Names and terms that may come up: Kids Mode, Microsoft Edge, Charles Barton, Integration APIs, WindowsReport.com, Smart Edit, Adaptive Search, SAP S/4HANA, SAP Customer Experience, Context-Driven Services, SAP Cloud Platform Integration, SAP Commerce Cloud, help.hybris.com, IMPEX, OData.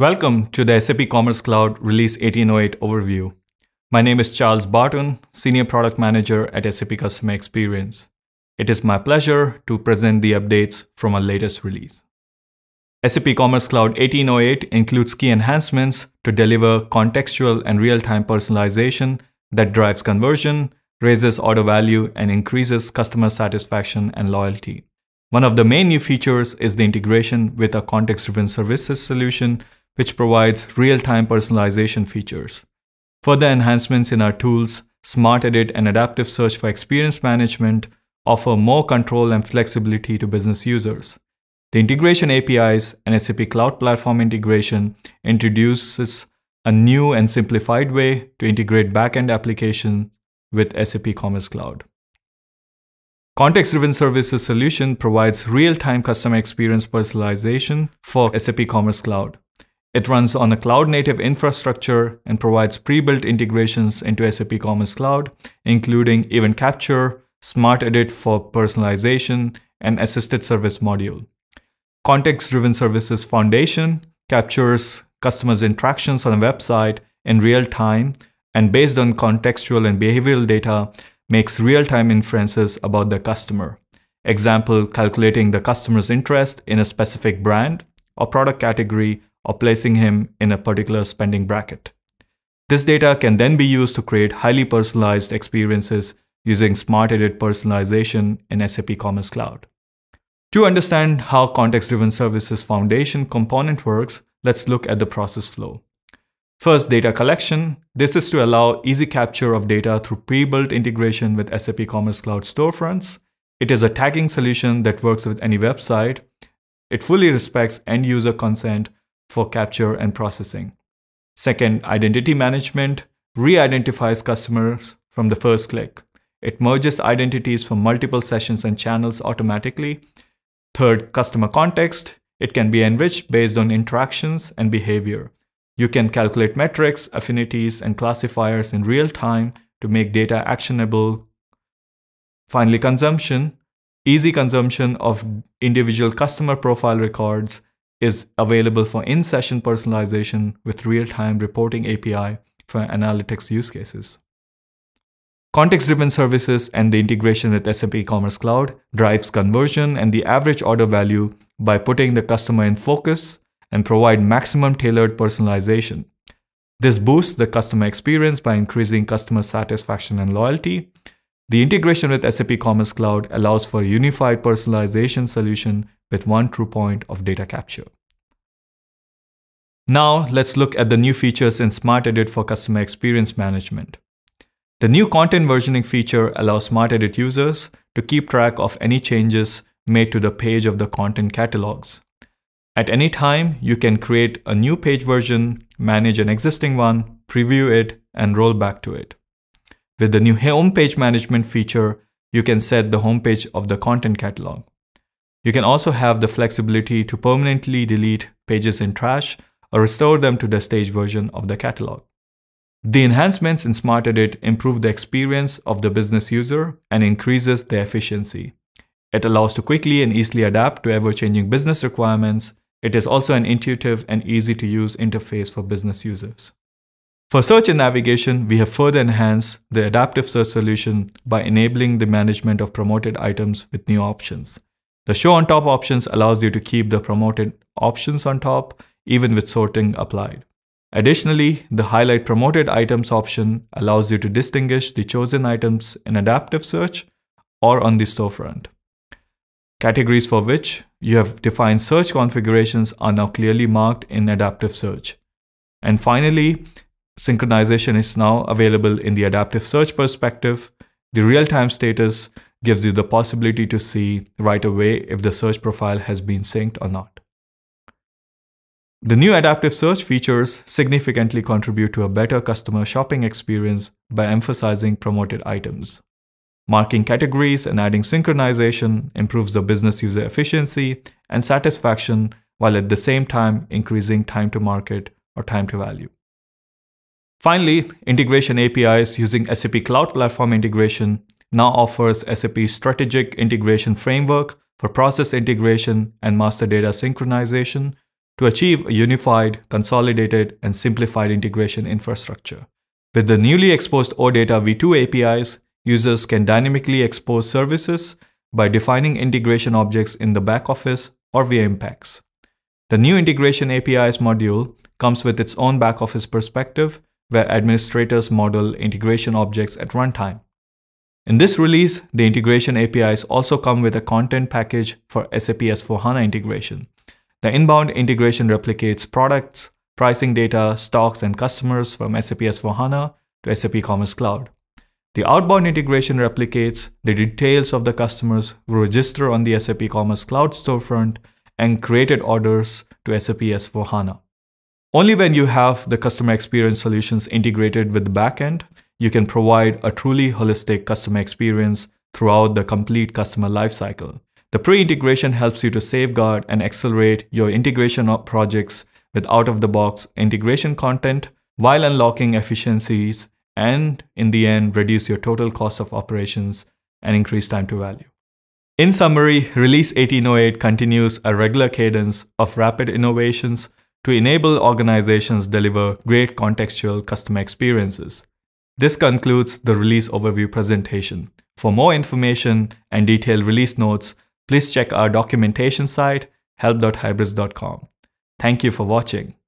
Welcome to the SAP Commerce Cloud Release 1808 overview. My name is Charles Barton, Senior Product Manager at SAP Customer Experience. It is my pleasure to present the updates from our latest release. SAP Commerce Cloud 1808 includes key enhancements to deliver contextual and real-time personalization that drives conversion, raises order value, and increases customer satisfaction and loyalty. One of the main new features is the integration with a Context-Driven Services solution, which provides real-time personalization features. Further enhancements in our tools, Smart Edit and Adaptive Search for Experience Management, offer more control and flexibility to business users. The Integration APIs and SAP Cloud Platform Integration introduces a new and simplified way to integrate back-end applications with SAP Commerce Cloud. Context-Driven Services solution provides real-time customer experience personalization for SAP Commerce Cloud. It runs on a cloud-native infrastructure and provides pre-built integrations into SAP Commerce Cloud, including Event Capture, Smart Edit for personalization, and Assisted Service module. Context-Driven Services Foundation captures customers' interactions on a website in real time and, based on contextual and behavioral data, makes real-time inferences about the customer. Example, calculating the customer's interest in a specific brand or product category, or placing him in a particular spending bracket. This data can then be used to create highly personalized experiences using Smart Edit personalization in SAP Commerce Cloud. To understand how Context-Driven Services Foundation component works, let's look at the process flow. First, data collection. This is to allow easy capture of data through pre-built integration with SAP Commerce Cloud storefronts. It is a tagging solution that works with any website. It fully respects end-user consent for capture and processing. Second, identity management re-identifies customers from the first click. It merges identities from multiple sessions and channels automatically. Third, customer context. It can be enriched based on interactions and behavior. You can calculate metrics, affinities, and classifiers in real time to make data actionable. Finally, consumption. Easy consumption of individual customer profile records is available for in-session personalization with real-time reporting API for analytics use cases. Context-Driven Services and the integration with SAP Commerce Cloud drives conversion and the average order value by putting the customer in focus and provide maximum tailored personalization. This boosts the customer experience by increasing customer satisfaction and loyalty. The integration with SAP Commerce Cloud allows for a unified personalization solution with one true point of data capture. Now let's look at the new features in Smart Edit for Customer Experience Management. The new content versioning feature allows Smart Edit users to keep track of any changes made to the page of the content catalogs. At any time, you can create a new page version, manage an existing one, preview it, and roll back to it. With the new homepage management feature, you can set the homepage of the content catalog. You can also have the flexibility to permanently delete pages in trash or restore them to the staged version of the catalog. The enhancements in Smart Edit improve the experience of the business user and increases their efficiency. It allows to quickly and easily adapt to ever-changing business requirements. It is also an intuitive and easy-to-use interface for business users. For search and navigation, we have further enhanced the Adaptive Search solution by enabling the management of promoted items with new options. The Show on Top options allows you to keep the promoted options on top, even with sorting applied. Additionally, the Highlight Promoted Items option allows you to distinguish the chosen items in Adaptive Search or on the storefront. Categories for which you have defined search configurations are now clearly marked in Adaptive Search. And finally, synchronization is now available in the Adaptive Search perspective. The real-time status gives you the possibility to see right away if the search profile has been synced or not. The new Adaptive Search features significantly contribute to a better customer shopping experience by emphasizing promoted items. Marking categories and adding synchronization improves the business user efficiency and satisfaction, while at the same time increasing time to market or time to value. Finally, Integration APIs using SAP Cloud Platform Integration now offers SAP's strategic integration framework for process integration and master data synchronization to achieve a unified, consolidated, and simplified integration infrastructure. With the newly exposed OData v2 APIs, users can dynamically expose services by defining integration objects in the back office or via IMPEX. The new Integration APIs module comes with its own back office perspective, where administrators model integration objects at runtime. In this release, the Integration APIs also come with a content package for SAP S/4HANA integration. The inbound integration replicates products, pricing data, stocks, and customers from SAP S/4HANA to SAP Commerce Cloud. The outbound integration replicates the details of the customers who register on the SAP Commerce Cloud storefront and created orders to SAP S/4HANA. Only when you have the customer experience solutions integrated with the backend, you can provide a truly holistic customer experience throughout the complete customer lifecycle. The pre-integration helps you to safeguard and accelerate your integration projects with out-of-the-box integration content while unlocking efficiencies and, in the end, reduce your total cost of operations and increase time to value. In summary, Release 1808 continues a regular cadence of rapid innovations to enable organizations deliver great contextual customer experiences. This concludes the release overview presentation. For more information and detailed release notes, please check our documentation site, help.hybris.com. Thank you for watching.